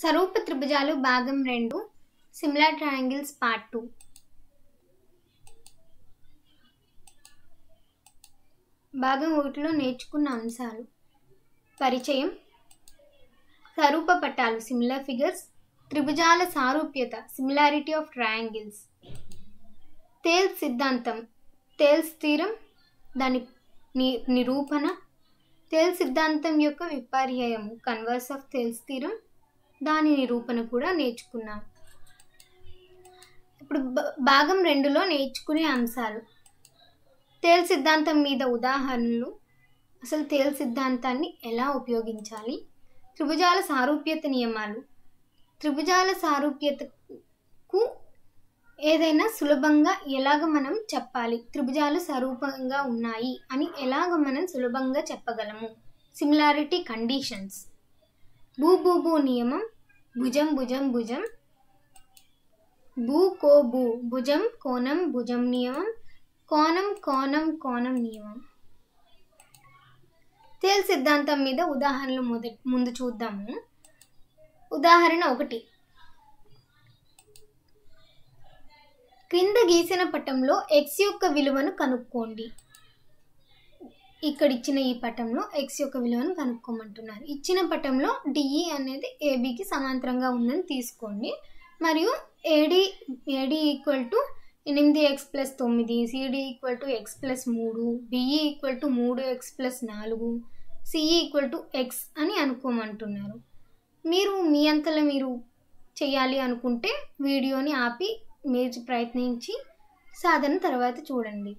సరూప త్రిభుజాలు భాగం 2 similar triangles part 2. భాగం 1లో నేర్చుకున్న అంశాలు: పరిచయం, సరూప పటాలు సిమిలర్ ఫిగర్స్, త్రిభుజాల సారూప్యత సిమిలారిటీ ఆఫ్ ట్రయాంగిల్స్, టేల్స్ సిద్ధాంతం టేల్స్ థీరం దాని నిరూపణ, టేల్స్ సిద్ధాంతం యొక్క విపర్యయం కన్వర్స్ ఆఫ్ టేల్స్ థీరం దాని నిరూపణ కూడా నేర్చుకున్నాం. ఇప్పుడు భాగం 2లో నేర్చుకునే అంశాలు: టేల్స్ సిద్ధాంతం మీద ఉదాహరణలు, అసలు టేల్స్ సిద్ధాంతాన్ని ఎలా ఉపయోగించాలి, త్రిభుజాల సారూప్యత నియమాలు, త్రిభుజాల సారూప్యతకు ఏదైనా సులభంగా ఎలాగ మనం చెప్పాలి, త్రిభుజాలు సారూపంగా ఉన్నాయి అని ఎలాగ మనం సులభంగా చెప్పగలము, సిమిలారిటీ కండిషన్స్, భూ భూ భూ నియమం, భుజం భుజం భుజం, భూ కో భూ భుజం కోణం భుజం నియమం, కోణం కోణం కోణం నియమం. టేల్ సిద్ధాంతం మీద ఉదాహరణలు ముందు చూద్దాము. ఉదాహరణ 1: క్రింద గీసిన పటంలో x యొక్క విలువను కనుక్కోండి. ఇక్కడ ఇచ్చిన ఈ పటంలో x యొక్క విలువను కనుక్కోమంటున్నారు. ఇచ్చిన పటంలో DE అనేది ABకి సమాంతరంగా ఉందని తీసుకోండి. మరియు AD equal to 8x+9, CD equal to x+3, BE equal to 3x+4, CE equal to x అని అనుకోమంటున్నారు. మీరు మీ అంతలో మీరు చేయాలి అనుకుంటే వీడియోని ఆపి మీరు ప్రయత్నించి సాధన తర్వాత చూడండి.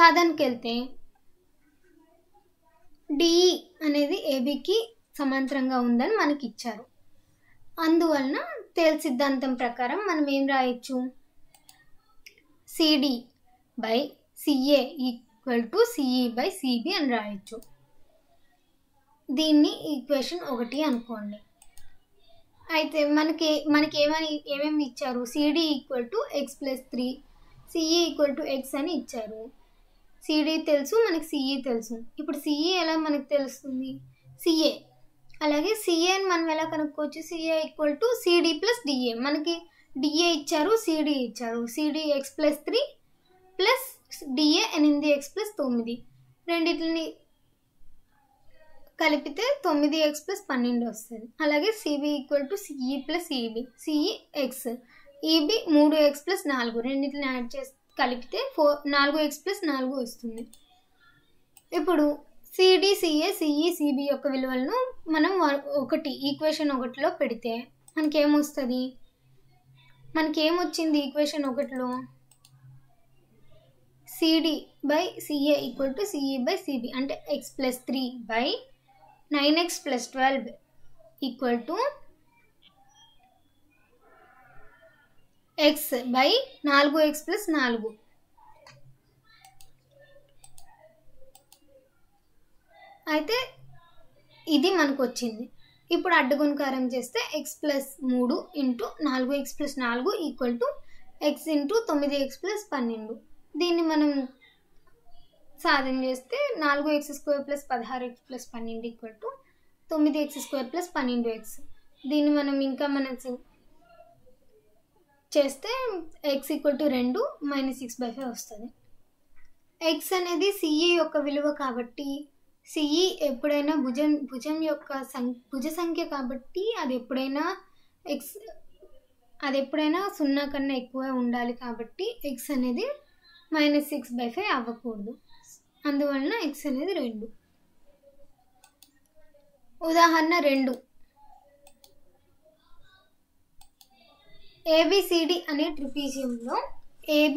సాధనకి వెళ్తే DE అనేది ABకి సమాంతరంగా ఉందని మనకి ఇచ్చారు. అందువలన టేల్స్ సిద్ధాంతం ప్రకారం మనం ఏం రాయొచ్చు? CD/CA ఈక్వల్ టు CE/CB అని రాయొచ్చు. దీన్ని ఈక్వేషన్ 1 అనుకోండి. అయితే మనకి ఏమేమి ఇచ్చారు? CD equal to x+3, CE equal to x అని ఇచ్చారు. CD తెలుసు మనకి, CE తెలుసు. ఇప్పుడు CE ఎలా మనకు తెలుస్తుంది? CA, అలాగే CA అని మనం ఎలా కనుక్కోవచ్చు? CA equal to CD+DA. మనకి DA ఇచ్చారు, CD ఇచ్చారు. CD x+3 plus DA 8x+9, రెండింటిని కలిపితే 9x+12 వస్తుంది. అలాగే CB equal to CE+EB, CE x, EB 3x+4, రెండింటిని యాడ్ చేస్తే కలిపితే 4x+4 వస్తుంది. ఇప్పుడు CD/CA/CE/CB యొక్క విలువలను మనం ఈక్వేషన్ 1లో పెడితే మనకేమొస్తుంది? మనకేమొచ్చింది ఈక్వేషన్ 1లో? CD/CA ఈక్వల్ టు CE/CB, అంటే x+3/9x+12 ఈక్వల్ టు x/4x+4. అయితే ఇది మనకు వచ్చింది. ఇప్పుడు అడ్డగుణకారం చేస్తే x+3 into 4x+4 equal to x into 9x+12. దీన్ని మనం సాధన చేస్తే 4x² + 16x+12 equal to 9x² + 12x. దీన్ని మనం చేస్తే x ఈక్వల్ టు 2 మైనస్ 6/5 వస్తుంది. x అనేది CE యొక్క విలువ కాబట్టి CE ఎప్పుడైనా భుజ సంఖ్య కాబట్టి అది ఎప్పుడైనా 0 కన్నా ఎక్కువ ఉండాలి కాబట్టి x అనేది -6/5 అవ్వకూడదు. అందువలన x అనేది 2. ఉదాహరణ 2: ABCD అనే ట్రిపీజియంలో AB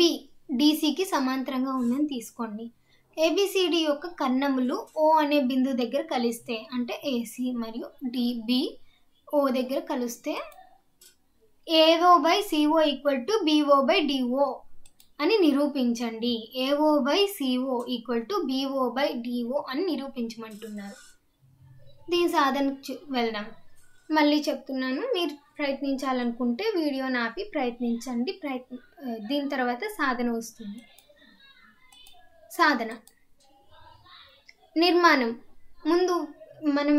DCకి సమాంతరంగా ఉందని తీసుకోండి. ABCD యొక్క కర్ణములు O అనే బిందువు దగ్గర కలిస్తే, అంటే AC మరియు DBO దగ్గర కలిస్తే AO/CO ఈక్వల్ టు BO/DO అని నిరూపించండి. AO/CO ఈక్వల్ టు BO/DO అని నిరూపించమంటున్నారు. దీని సాధనకు వెళ్దాం. మళ్ళీ చెప్తున్నాను, మీరు ప్రయత్నించాలనుకుంటే వీడియోని ఆపి ప్రయత్నించండి. దీని తర్వాత సాధన వస్తుంది. సాధన: నిర్మాణం ముందు మనం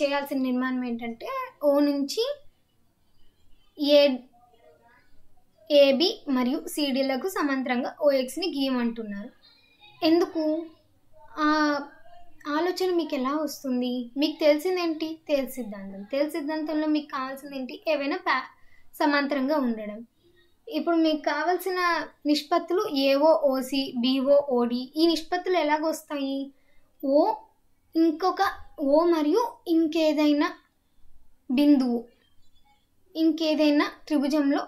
చేయాల్సిన నిర్మాణం ఏంటంటే ఓ నుంచి ఏబి మరియు సిడీలకు సమాంతరంగా ఓఎక్స్ని గీయమంటున్నారు. ఎందుకు ఆలోచన మీకు ఎలా వస్తుంది? మీకు తెలిసిందేంటి? తెలిసిద్ధాంతం. తెలిసిద్ధాంతంలో మీకు కావాల్సింది ఏంటి? ఏవైనా సమాంతరంగా ఉండడం. ఇప్పుడు మీకు కావాల్సిన నిష్పత్తులు ఏవో ఓసి, బిఓ, ఓడి. ఈ నిష్పత్తులు ఎలాగొస్తాయి? ఓ ఇంకొక ఓ మరియు ఇంకేదైనా బిందువు, ఇంకేదైనా త్రిభుజంలో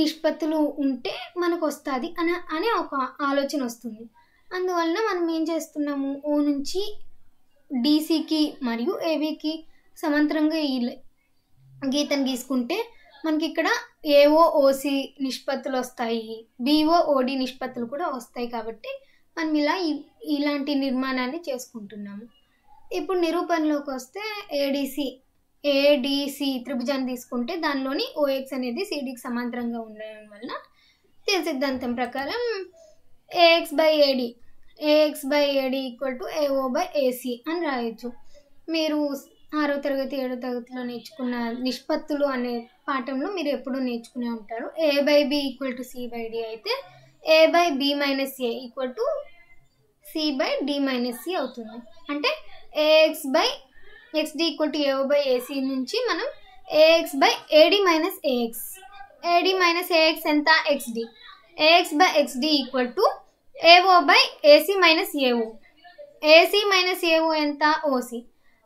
నిష్పత్తులు ఉంటే మనకు వస్తుంది అనే ఒక ఆలోచన వస్తుంది. అందువలన మనం ఏం చేస్తున్నాము, ఓ నుంచి డీసీకి మరియు ఏబీకి సమాంతరంగా గీతను గీసుకుంటే మనకి ఇక్కడ ఏఓ ఓసి నిష్పత్తులు వస్తాయి, బిఓ ఓడి నిష్పత్తులు కూడా వస్తాయి. కాబట్టి మనం ఇలా ఇలాంటి నిర్మాణాన్ని చేసుకుంటున్నాము. ఇప్పుడు నిరూపణలోకి వస్తే ఏడిసి త్రిభుజాన్ని తీసుకుంటే దానిలోని ఓఎక్స్ అనేది సిడీకి సమాంతరంగా ఉండడం వలన సిద్ధాంతం ప్రకారం AX by AD equal to AO by AC అని రాయొచ్చు. మీరు 6వ తరగతి 7వ తరగతిలో నేర్చుకున్న నిష్పత్తులు అనే పాఠంలో మీరు ఎప్పుడూ నేర్చుకునే ఉంటారు. A by B equal to C by D అయితే A by B minus A equal to C by D minus C అవుతుంది. అంటే AX by XD equal to AO by AC నుంచి మనం AX by AD minus AX, AD minus AX ఎంత? XD. AX by XD equal to AO by AC minus AO, AC minus AO ఎంత? OC.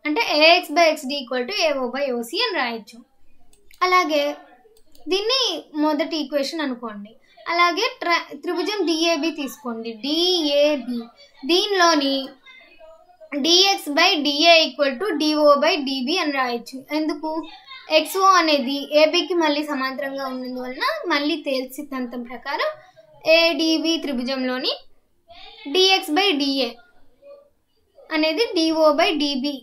అంటే AX by XD equal to AO by OC అని రాయొచ్చు. అలాగే దీన్ని మొదటి equation అనుకోండి. అలాగే త్రిభుజం డిఏబి తీసుకోండి. డిఏబి దీనిలోని DX by DA equal to DO by DB అని రాయొచ్చు. ఎందుకు? ఎక్స్ఓ అనేది ఏబికి మళ్ళీ సమాంతరంగా ఉన్నందువలన మళ్ళీ తేల్చి తంతం ప్రకారం ఏడిబి త్రిభుజంలోని డిఎక్స్ బై డిఏ అనేది డిఓ బై డిబి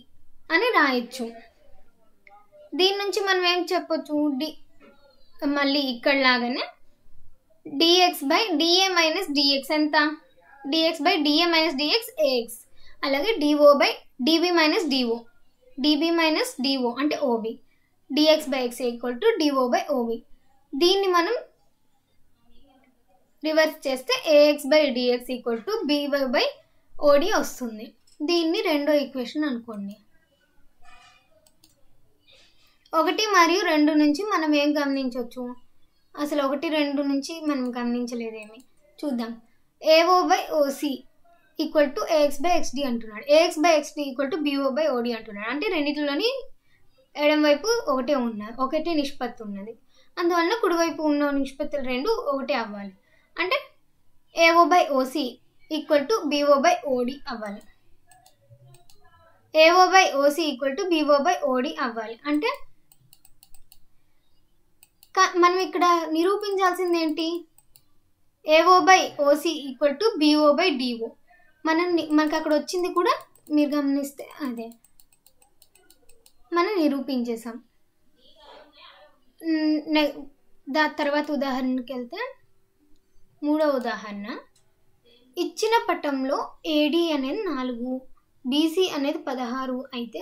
అని రాయొచ్చు. దీని నుంచి మనం ఏం చెప్పొచ్చు, మళ్ళీ ఇక్కడ లాగానే DX by DA minus DX ఎంత? DX by DA minus DX AX. అలాగే DO by DB minus DO, DB minus DO అంటే OB. DX by X equal to DO by OB. దీన్ని మనం రివర్స్ చేస్తే AX by DX equal to BY by OD వస్తుంది. దీన్ని రెండో equation అనుకోండి. 1 మరియు 2 నుంచి మనం ఏం గమనించవచ్చు? అసలు 1, 2 నుంచి మనం గమనించలేదేమి. చూద్దాం. AO by OC equal to AX by XD అంటున్నాడు. AX by XD equal to BO by OD అంటున్నాడు. అంటే రెండింటిలోని ఎడం వైపు ఒకటే నిష్పత్తి ఉన్నది. అందువలన కుడివైపు ఉన్న నిష్పత్తులు 2 ఒకటే అవ్వాలి. అంటే AO by OC equal to BO by OD అవ్వాలి. AO by OC equal to BO by OD అవ్వాలి. అంటే మనం ఇక్కడ నిరూపించాల్సింది ఏంటి? AO by OC equal to BO by DO. మనకు అక్కడ వచ్చింది కూడా మీరు గమనిస్తే అదే మనం నిరూపించేసాం. తర్వాత ఉదాహరణకి వెళ్తే 3వ ఉదాహరణ. ఇచ్చిన పటంలో ఏడి అనేది 4, బీసీ అనేది 16 అయితే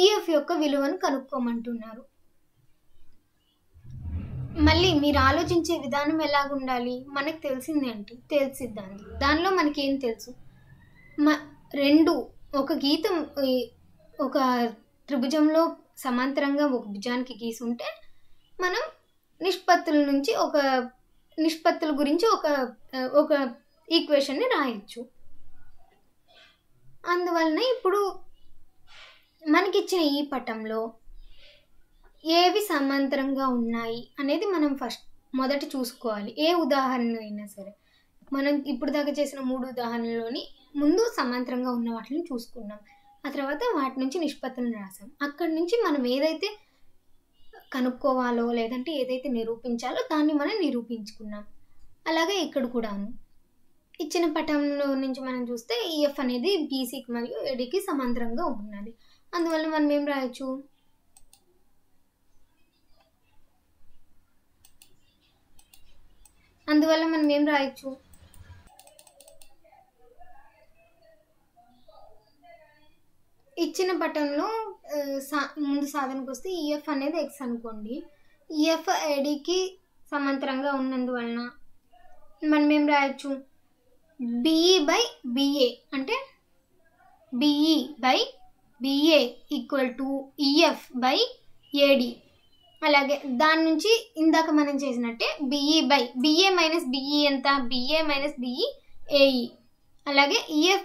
ఈఎఫ్ యొక్క విలువను కనుక్కోమంటున్నారు. మళ్ళీ మీరు ఆలోచించే విధానం ఎలాగ ఉండాలి? మనకు తెలిసిందేంటి? తెలిసిద్దాంది. దానిలో మనకేం తెలుసు? 2 ఒక గీతం ఒక త్రిభుజంలో సమాంతరంగా ఒక భుజానికి గీసుంటే మనం నిష్పత్తుల నుంచి ఒక నిష్పత్తుల గురించి ఒక ఈక్వేషన్ని రాయొచ్చు. అందువలన ఇప్పుడు మనకిచ్చిన ఈ పటంలో ఏవి సమాంతరంగా ఉన్నాయి అనేది మనం మొదట చూసుకోవాలి. ఏ ఉదాహరణ అయినా సరే మనం ఇప్పుడు దాకా చేసిన 3 ఉదాహరణలోని ముందు సమాంతరంగా ఉన్న వాటిని చూసుకున్నాం. ఆ తర్వాత వాటి నుంచి నిష్పత్తులను రాసాం. అక్కడి నుంచి మనం ఏదైతే కనుక్కోవాలో లేదంటే ఏదైతే నిరూపించాలో దాన్ని మనం నిరూపించుకున్నాం. అలాగే ఇక్కడ కూడాను ఇచ్చిన పటంలో నుంచి మనం చూస్తే ఈఎఫ్ అనేది బీసీకి మరియు ఏడీకి సమాంతరంగా ఉన్నది. అందువల్ల మనం ఏం రాయొచ్చు? ఇచ్చిన బటన్ లో ముందు సాధనకు వస్తే EF అనేది x అనుకోండి EF AD కి సమాంతరంగా ఉన్నందువలన మనం ఏం రాయొచ్చు BE by BA అంటే BE by BA equal to EF by AD అలాగే దాని నుంచి ఇందాక మనం చేసినట్టే BE by BA minus BE ఎంత BA minus BE AE అలాగే EF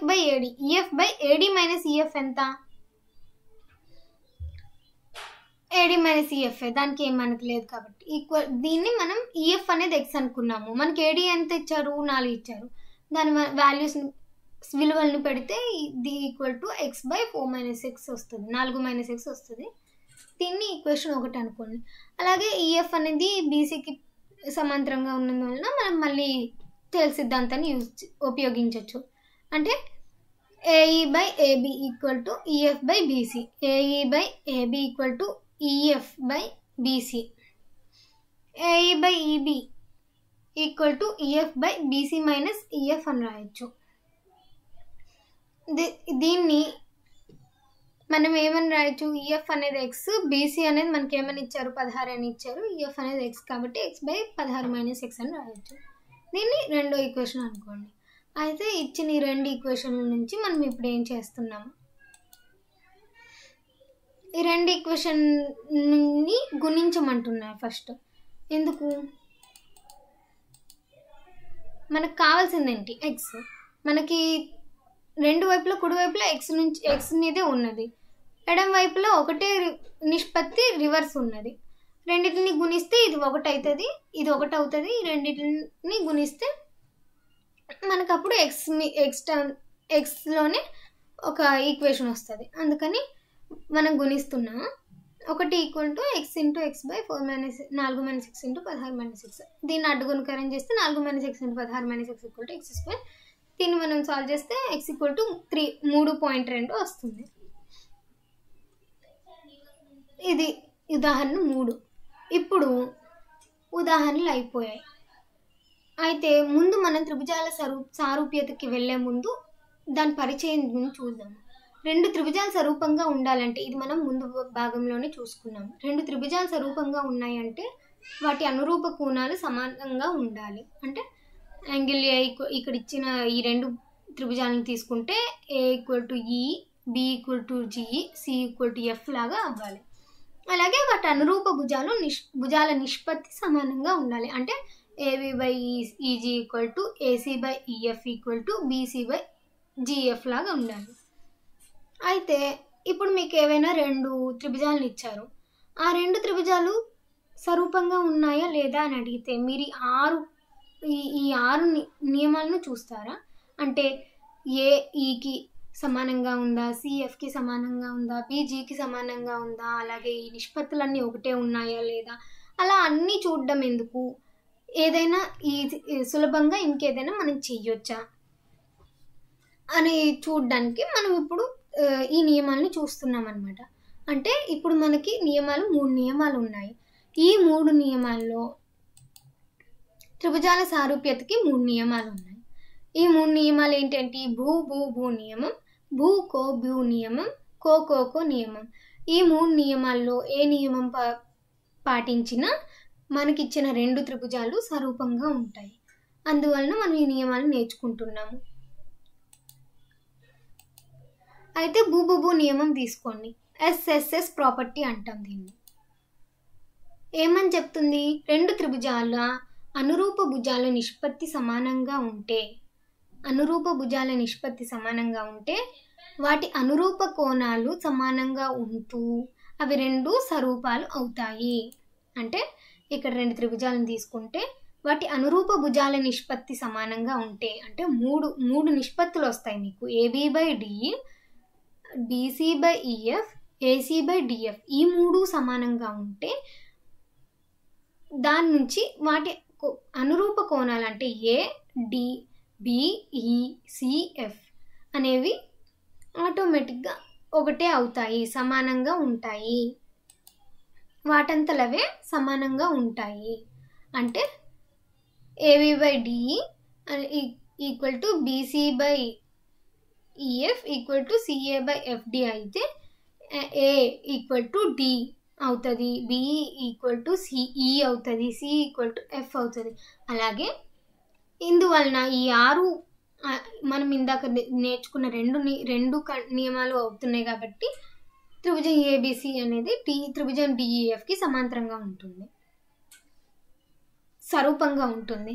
by AD minus EF ఎంత AD minus EF దానికి ఏం మనకు లేదు కాబట్టి ఈక్వల్ దీన్ని మనం EF అనేది x అనుకున్నాము మనకి AD ఎంత ఇచ్చారు 4 ఇచ్చారు దాని వాల్యూస్ విలువల్ని పెడితే ఇది equal to x by 4 minus x వస్తుంది 4 minus x వస్తుంది దీన్ని ఈక్వేషన్ 1 అనుకోండి అలాగే EF అనేది BC కి సమాంతరంగా ఉన్నందువలన మనం మళ్ళీ टेल सिद्धांताన్ని ఉపయోగించొచ్చు అంటే AE by AB equal to EF by BC AE by AB equal to EF by BC AE by EB equal to EF by BC minus EF అని రాయొచ్చు దీన్ని మనం ఏమని రాయొచ్చు EF అనేది x BC అనేది మనకి ఏమని ఇచ్చారు 16 అని ఇచ్చారు EF అనేది x కాబట్టి x by 16 minus x అని రాయొచ్చు దీన్ని రెండో ఈక్వేషన్ అనుకోండి అయితే ఇచ్చిన ఈ రెండు ఈక్వేషన్ల నుంచి మనం ఇప్పుడు ఏం చేస్తున్నాము ఈ రెండు ఈక్వేషన్ ని గుణించమంటున్నా ఫస్ట్ ఎందుకు మనకు కావాల్సింది ఏంటి x మనకి రెండు వైపుల కుడి వైపుల x నుంచి x నిదే ఉన్నది ఎడమ వైపుల ఒకటే నిష్పత్తి రివర్స్ ఉన్నది రెండిటిని గుణిస్తే ఇది ఒకటి అవుతది ఇది ఒకటి అవుతది రెండిటిని గుణిస్తే మనకు అప్పుడు x లోనే ఒక ఈక్వేషన్ వస్తది అందుకని మనం గుణిస్తున్నా 1 = x * x / 4 - 4 - 6 * 16 - 6 దీన్ని అడ్డు గుణకారం చేస్తే 4 - 6 * 16 - 6 = x2 దీన్ని మనం సాల్వ్ చేస్తే x = 3.2 వస్తుంది ఇది ఉదాహరణ 3 ఇప్పుడు ఉదాహరణలు అయిపోయాయి అయితే ముందు మనం త్రిభుజాల సారూప్యతకి వెళ్ళే ముందు దాని పరిచయం చూద్దాం రెండు త్రిభుజాలు స్వరూపంగా ఉండాలంటే ఇది మనం ముందు భాగంలోనే చూసుకున్నాం రెండు త్రిభుజాలు స్వరూపంగా ఉన్నాయి అంటే వాటి అనురూప కోణాలు సమానంగా ఉండాలి అంటే యాంగిల్ A ఇక్కడ ఇచ్చిన ఈ రెండు త్రిభుజాలను తీసుకుంటే A = E B = G C = F లాగా అవ్వాలి అలాగే వాటి అనురూప భుజాలు భుజాల నిష్పత్తి సమానంగా ఉండాలి అంటే AV by EG equal to AC by EF equal to BC by GF లాగా ఉండాలి అయితే ఇప్పుడు మీకు ఏవైనా రెండు త్రిభుజాలను ఇచ్చారు ఆ రెండు త్రిభుజాలు స్వరూపంగా ఉన్నాయా లేదా అని అడిగితే మీరు ఈ ఆరు నియమాలను చూస్తారా అంటే ఏ ఈకి సమానంగా ఉందా సిఎఫ్ కి సమానంగా ఉందా బిజీ కి సమానంగా ఉందా అలాగే ఈ నిష్పత్తులన్నీ ఒకటే ఉన్నాయా లేదా అలా అన్నీ చూడడం ఎందుకు ఏదైనా ఈ సులభంగా ఇంకేదైనా మనం చేయొచ్చా అని చూడడానికి మనం ఇప్పుడు ఈ నియమాలను చూస్తున్నాం అన్నమాట అంటే ఇప్పుడు మనకి నియమాలు 3 నియమాలు ఉన్నాయి ఈ 3 నియమాల్లో త్రిభుజాల సారూప్యతకి 3 నియమాలు ఉన్నాయి ఈ 3 నియమాలు ఏంటంటే భూ భూ భూ నియమం భూ కో భూ నియమం కో కో కో నియమం ఈ 3 నియమాల్లో ఏ నియమం పాటించినా మనకి ఇచ్చిన రెండు త్రిభుజాలు స్వరూపంగా ఉంటాయి అందువలన మనం ఈ నియమాలను నేర్చుకుంటున్నాము అయితే భూ భూ భూ నియమం తీసుకోండి SSS ప్రాపర్టీ అంటాం దీన్ని ఏమని చెప్తుంది రెండు త్రిభుజాల అనురూప భుజాల నిష్పత్తి సమానంగా ఉంటే వాటి అనురూప కోణాలు సమానంగా ఉంటూ అవి రెండు స్వరూపాలు అవుతాయి అంటే ఇక్కడ రెండు త్రిభుజాలను తీసుకుంటే వాటి అనురూప భుజాల నిష్పత్తి సమానంగా ఉంటే అంటే మూడు నిష్పత్తులు వస్తాయి మీకు AB by DE BC by EF AC by DF ఈ మూడు సమానంగా ఉంటే దాని నుంచి వాటి అనురూప కోణాలు అంటే A D B E C F అనేవి ఆటోమేటిక్గా ఒకటే అవుతాయి సమానంగా ఉంటాయి వాటంతలవే సమానంగా ఉంటాయి అంటే AB by DE equal to BC by EF equal to CA by FD అయితే A equal to D అవుతుంది, B equal to CE అవుతుంది, C equal to F అవుతుంది. అలాగే ఇందువలన ఈ ఆరు మనం ఇందాక నేర్చుకున్న రెండు నియమాలు అవుతున్నాయి కాబట్టి త్రిభుజం ఏబిసి అనేది త్రిభుజం డిఈఎఫ్కి సమాంతరంగా ఉంటుంది, స్వరూపంగా ఉంటుంది.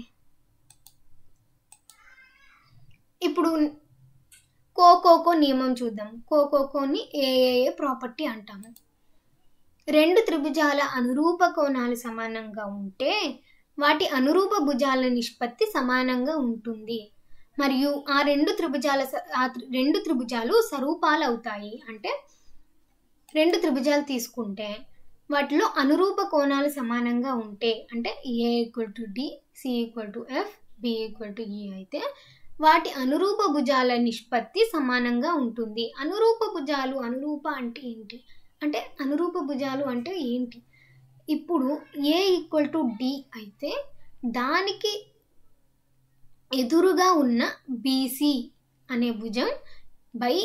ఇప్పుడు కోకోకో నియమం చూద్దాం. కోకోకోని ఏఏఏ ప్రాపర్టీ అంటాము. రెండు త్రిభుజాల అనురూప కోణాలు సమానంగా ఉంటే వాటి అనురూప భుజాల నిష్పత్తి సమానంగా ఉంటుంది మరియు ఆ రెండు త్రిభుజాలు స్వరూపాలు అవుతాయి. అంటే రెండు త్రిభుజాలు తీసుకుంటే వాటిలో అనురూప కోణాలు సమానంగా ఉంటే, అంటే A equal to D, C equal to F, B equal to E అయితే వాటి అనురూప భుజాల నిష్పత్తి సమానంగా ఉంటుంది. అనురూప భుజాలు, అనురూప అంటే ఏంటి, అంటే అనురూప భుజాలు అంటే ఏంటి? ఇప్పుడు ఏ ఈక్వల్ టు డి అయితే దానికి ఎదురుగా ఉన్న బీసీ అనే భుజం బై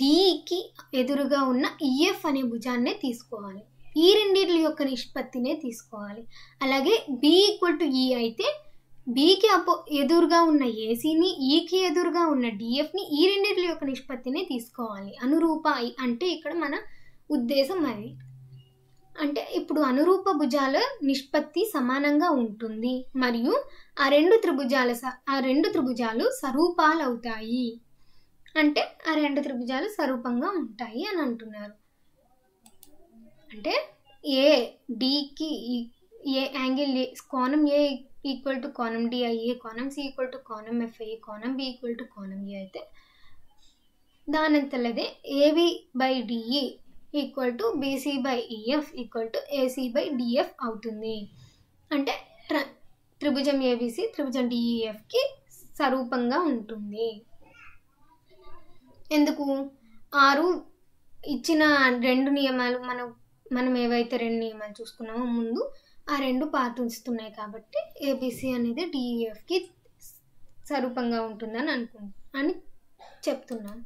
డికి ఎదురుగా ఉన్న ఈఎఫ్ అనే భుజాన్నే తీసుకోవాలి, ఈ రెండింటి యొక్క నిష్పత్తినే తీసుకోవాలి. అలాగే బి ఈక్వల్ టు ఈ అయితే బికి ఎదురుగా ఉన్న ఏసీని, ఈకి ఎదురుగా ఉన్న డిఎఫ్ని, ఈ రెండింటి యొక్క నిష్పత్తినే తీసుకోవాలి. అనురూప అంటే ఇక్కడ మన ఉద్దేశం అది. అంటే ఇప్పుడు అనురూప భుజాల నిష్పత్తి సమానంగా ఉంటుంది మరియు ఆ రెండు త్రిభుజాలు స్వరూపాలు అవుతాయి. అంటే ఆ రెండు త్రిభుజాలు స్వరూపంగా ఉంటాయి అని అంటున్నారు. అంటే ఏ డికి ఏ యాంగిల్, కోణం ఏ ఈక్వల్ టు కోణం డి అయ్యే, కోణం సి ఈక్వల్ టు కోణం ఎఫ్ అయ్యే, కోణం బి ఈక్వల్ టు కోణం ఏ అయితే దానంతలదే AB by DE equal to BC by EF equal to AC by DF అవుతుంది. అంటే త్రిభుజం ఏబిసి త్రిభుజం డిఈఎఫ్కి స్వరూపంగా ఉంటుంది. ఎందుకు ఆరు ఇచ్చిన రెండు నియమాలు మనం ఏవైతే రెండు నియమాలు చూసుకున్నామో ముందు ఆ రెండు పాటిస్తున్నాయి కాబట్టి ఏబిసి అనేది డిఈఎఫ్కి స్వరూపంగా ఉంటుందని అని చెప్తున్నాం.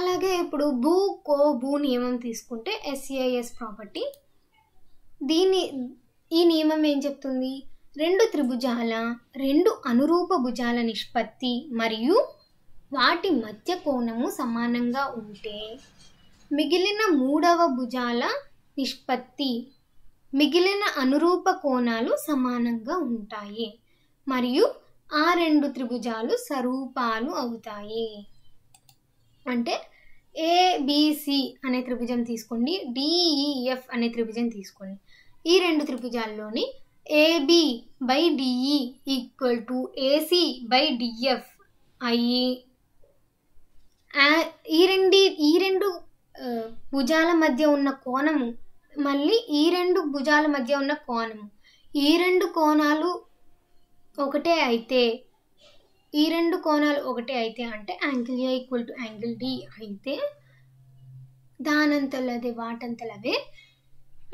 అలాగే ఇప్పుడు భూ కో భూ నియమం తీసుకుంటే ఎస్ఏఎస్ ప్రాపర్టీ. ఈ నియమం ఏం చెప్తుంది? రెండు త్రిభుజాల రెండు అనురూప భుజాల నిష్పత్తి మరియు వాటి మధ్య కోణము సమానంగా ఉంటే మిగిలిన మూడవ భుజాల నిష్పత్తి, మిగిలిన అనురూప కోణాలు సమానంగా ఉంటాయి మరియు ఆ రెండు త్రిభుజాలు స్వరూపాలు అవుతాయి. అంటే ఏబిసి అనే త్రిభుజం తీసుకోండి, డిఈఎఫ్ అనే త్రిభుజం తీసుకోండి. ఈ రెండు త్రిభుజాల్లోని AB by DE equal to AC by DF అయ్యి ఈ రెండు భుజాల మధ్య ఉన్న కోణము, మళ్ళీ ఈ రెండు భుజాల మధ్య ఉన్న కోణము, ఈ రెండు కోణాలు ఒకటే అయితే అంటే angle A equal to angle D అయితే దానంతలదే వాటంతలవే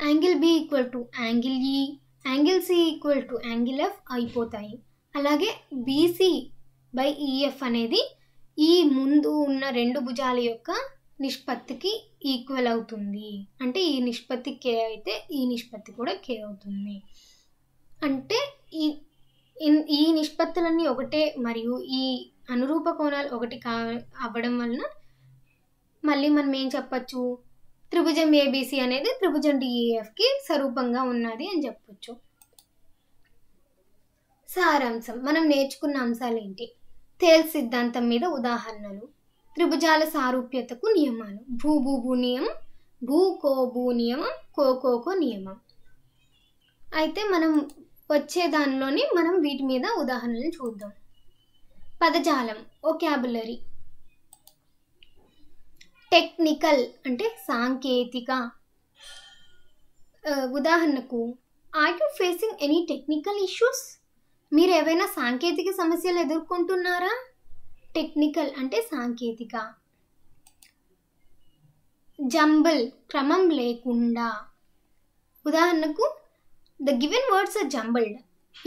angle B equal to angle E, angle C equal to angle F అయిపోతాయి. అలాగే బీసీ బై ఈఎఫ్ అనేది ఈ ముందు ఉన్న రెండు భుజాల యొక్క నిష్పత్తికి ఈక్వల్ అవుతుంది. అంటే ఈ నిష్పత్తి కే అయితే ఈ నిష్పత్తి కూడా కే అవుతుంది. అంటే ఈ నిష్పత్తులన్నీ ఒకటే మరియు ఈ అనురూప కోణాలు ఒకటి అవ్వడం వలన మళ్ళీ మనం ఏం చెప్పచ్చు, త్రిభుజం ఏబిసి అనేది త్రిభుజం డిఈఎఫ్కి స్వరూపంగా ఉన్నది అని చెప్పచ్చు. సారాంశం, మనం నేర్చుకున్న అంశాలు ఏంటి? థేల్స్ సిద్ధాంతం మీద ఉదాహరణలు, త్రిభుజాల సారూప్యతకు నియమాలు, భూ భూ భూ నియమం, భూ కో భూ నియమం, కోకోకో నియమం. అయితే మనం వచ్చే దానిలోని మనం వీటి మీద ఉదాహరణలు చూద్దాం. పదజాలం, వొకాబులరీ. టెక్నికల్ అంటే సాంకేతిక. ఉదాహరణకు, are you facing any technical issues? మీరు ఏవైనా సాంకేతిక సమస్యలు ఎదుర్కొంటున్నారా? టెక్నికల్ అంటే సాంకేతిక. జంబుల్, క్రమం లేకుండా. ఉదాహరణకు, The given words are jumbled.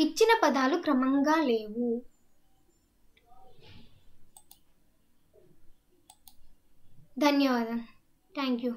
ఇచ్చిన పదాలు క్రమంగా లేవు. धन्यवाद, थैंक यू।